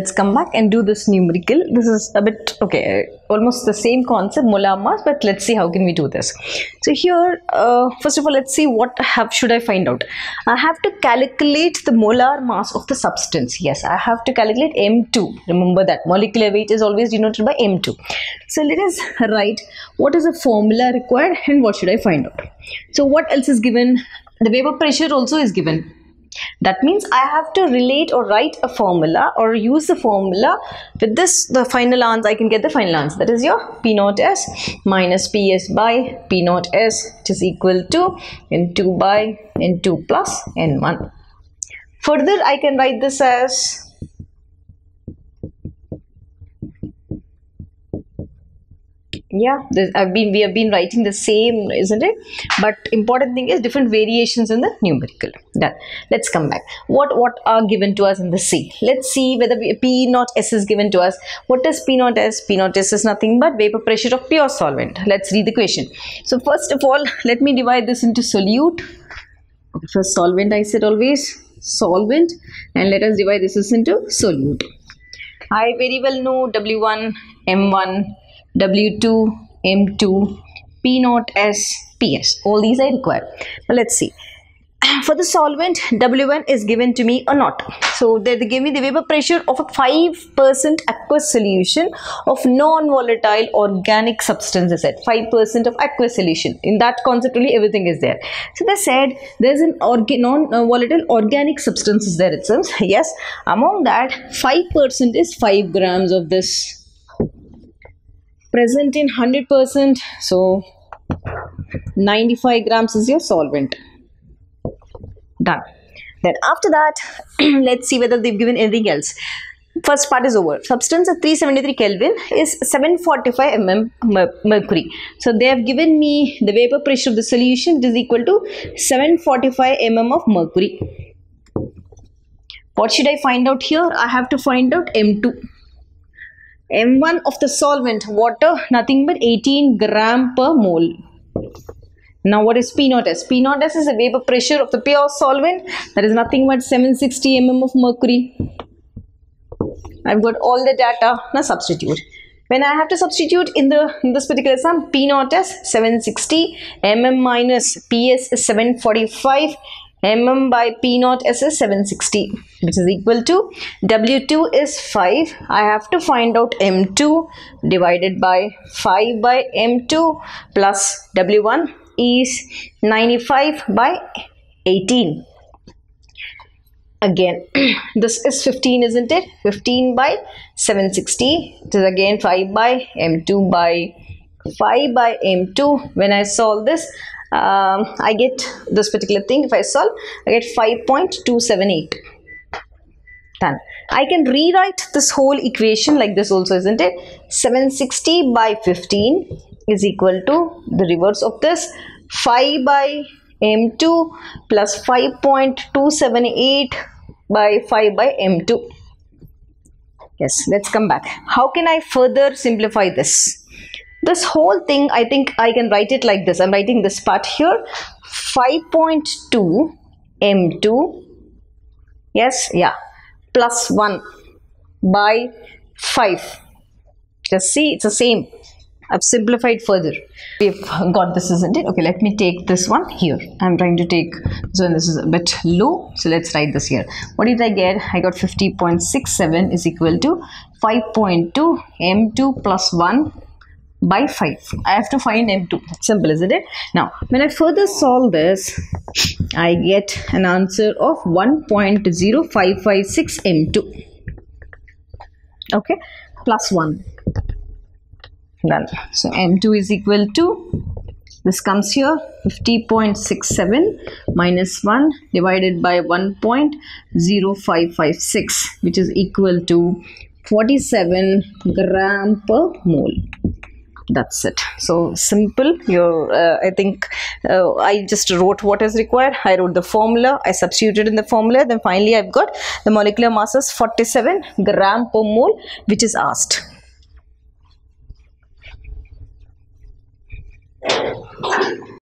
let's come back and do this numerical. This is a bit, okay, almost the same concept, molar mass, but let's see how can we do this. So here, first of all, let's see what should I find out. I have to calculate the molar mass of the substance. Yes, I have to calculate M2. Remember that molecular weight is always denoted by M2. So let us write what is the formula required and what should I find out. So what else is given? The vapor pressure also is given. That means I have to relate or write a formula or use the formula. With this, the final answer, I can get the final answer. That is your P0S minus PS by P0S, which is equal to N2 by N2 plus N1. Further, I can write this as we have been writing the same, isn't it? But important thing is different variations in the numerical. Done. Let's come back. What are given to us in the C? Let's see whether P0S is given to us. What is P0S? P0S is nothing but vapor pressure of pure solvent. Let's read the question. So first of all, let me divide this into solute. First solvent, I said always solvent, and let us divide this into solute. I very well know W1, M1. W2, M2, P0S, PS. All these I require. Now let's see. For the solvent, W1 is given to me or not. So they give me the vapor pressure of a 5% aqueous solution of non-volatile organic substance. They said 5% of aqueous solution. In that concept only everything is there. So they said there is an non-volatile organic substance is there, it seems. Yes, among that 5% is 5 grams of this present in 100%, so 95 grams is your solvent. Done. Then after that, let's see whether they've given anything else. First part is over. Substance at 373 Kelvin is 745 mm mercury. So they have given me the vapor pressure of the solution, which is equal to 745 mm of mercury. What should I find out here? I have to find out M2. M1 of the solvent, water, nothing but 18 gram per mole. Now what is P0S? P0S is the vapor pressure of the pure solvent. That is nothing but 760 mm of mercury. I've got all the data. Now substitute. When I have to substitute in this particular sum, P0S 760, mm minus PS is 745. Mm by P0S is 760, which is equal to W2 is 5. I have to find out M2 divided by 5 by M2 plus W1 is 95 by 18. Again, this is 15, isn't it? 15 by 760. It is again 5 by M2 by 5 by M2. When I solve this, I get this particular thing. If I solve, I get 5.278. Done. I can rewrite this whole equation like this also, isn't it? 760 by 15 is equal to the reverse of this, 5 by M2 plus 5.278 by 5 by M2. Yes, let's come back. How can I further simplify this? This whole thing, I think I can write it like this. I'm writing this part here. 5.2 M2, yes, yeah, plus 1 by 5. Just see, it's the same. I've simplified further. We've got this, isn't it? Okay, let me take this one here. I'm trying to take, so this is a bit low. So let's write this here. What did I get? I got 50.67 is equal to 5.2 M2 plus 1 by 5. I have to find M2. Simple, isn't it? Now, when I further solve this, I get an answer of 1.0556 M2. Okay, plus 1. Done. So M2 is equal to, this comes here, 50.67 minus 1 divided by 1.0556, which is equal to 47 gram per mole. That's it. So simple. I think I just wrote what is required. I wrote the formula. I substituted in the formula. Then finally, I've got the molecular mass is 47 gram per mole, which is asked.